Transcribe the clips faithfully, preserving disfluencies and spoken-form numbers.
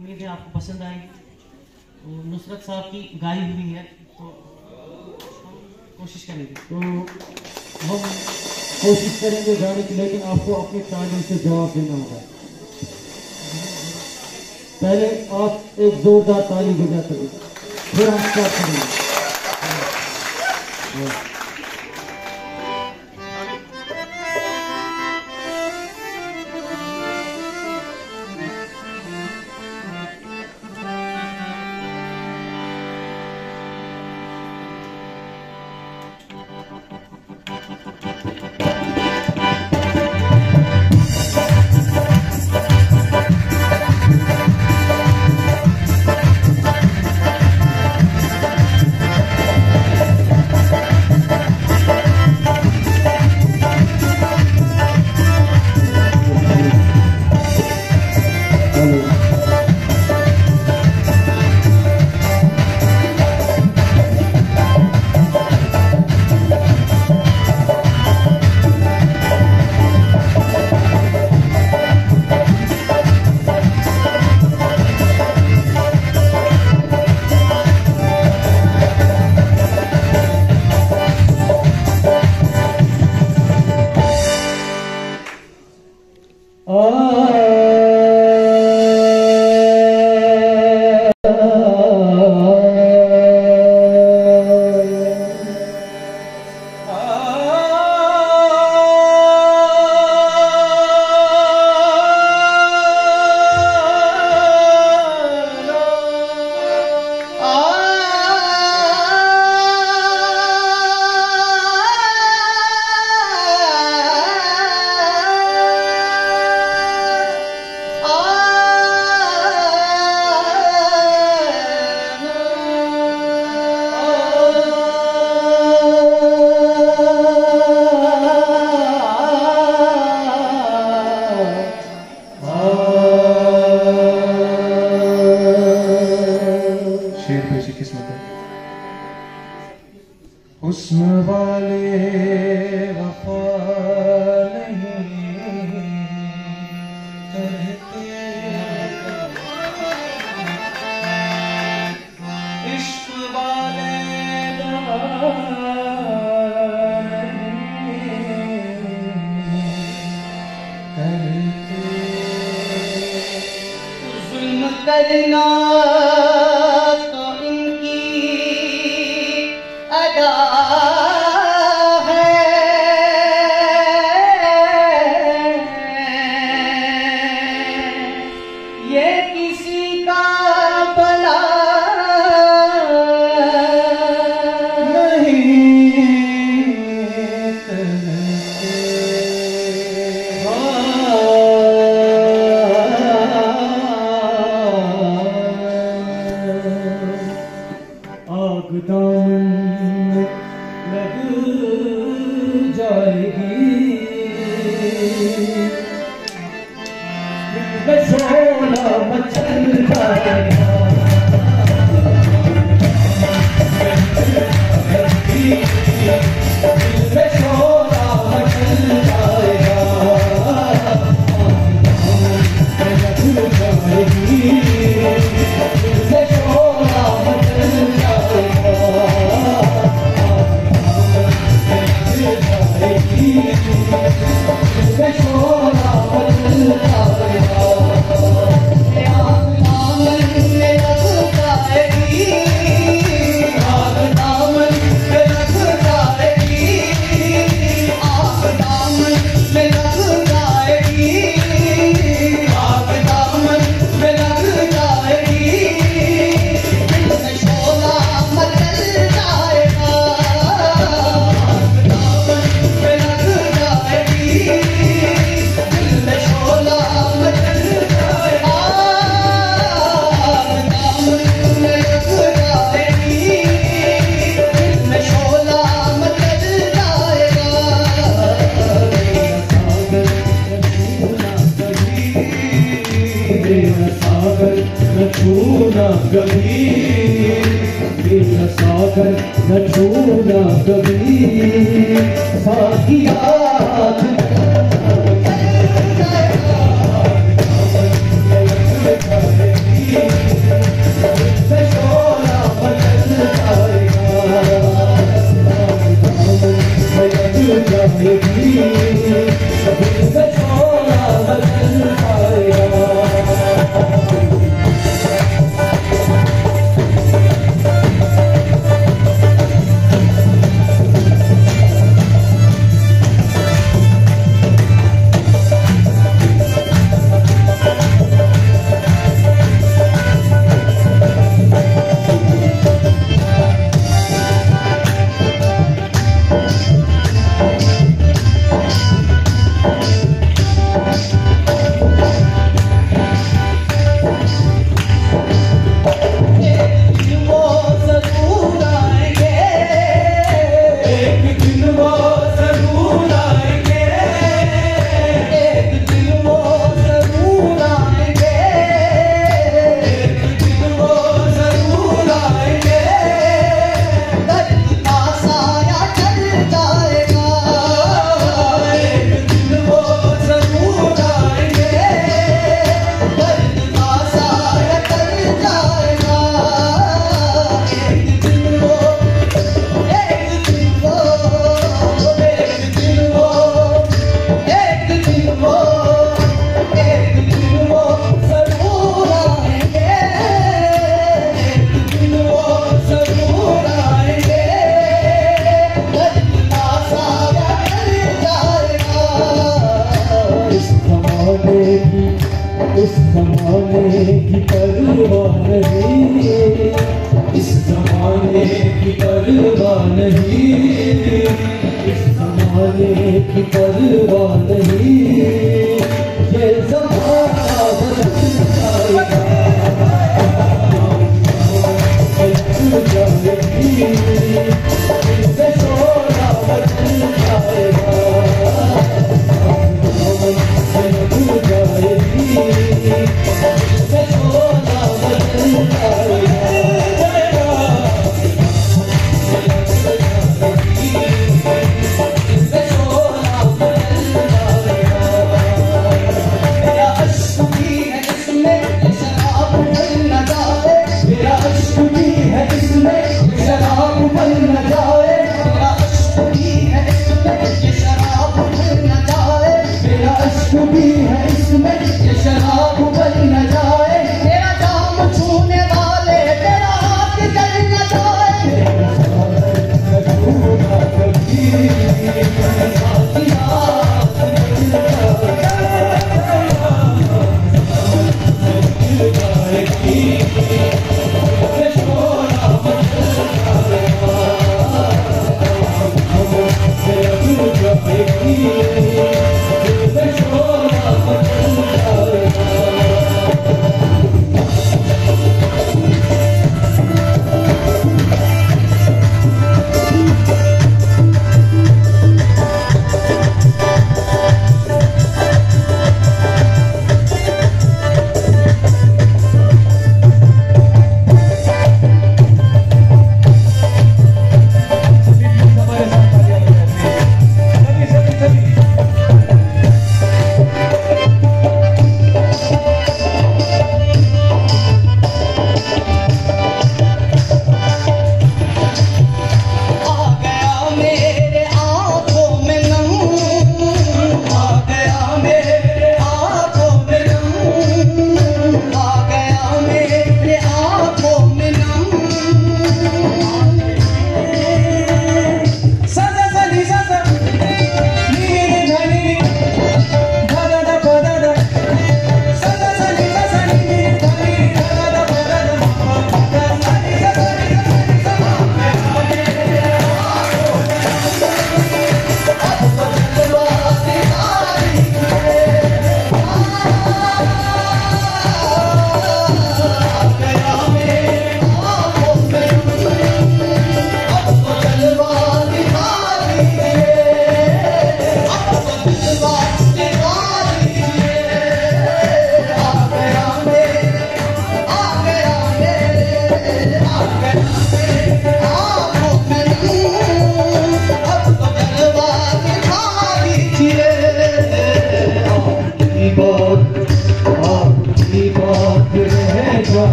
उम्मीद है आपको पसंद आई। नुसरत साहब की गाई हुई है तो कोशिश करेंगे तो हम कोशिश करेंगे गाने की, लेकिन आपको अपने तालियों से जवाब देना होगा। पहले आप एक जोरदार ताली बजा करेंगे, फिर हम स्टार्ट करेंगे। We'll be right back.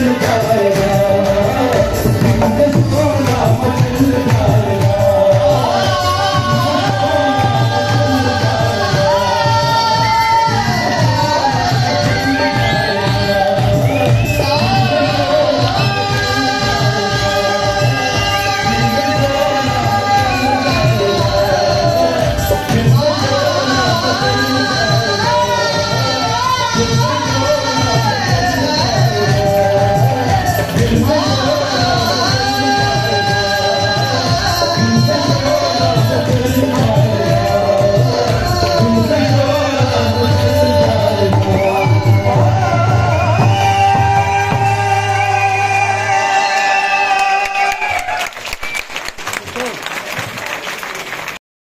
Look out.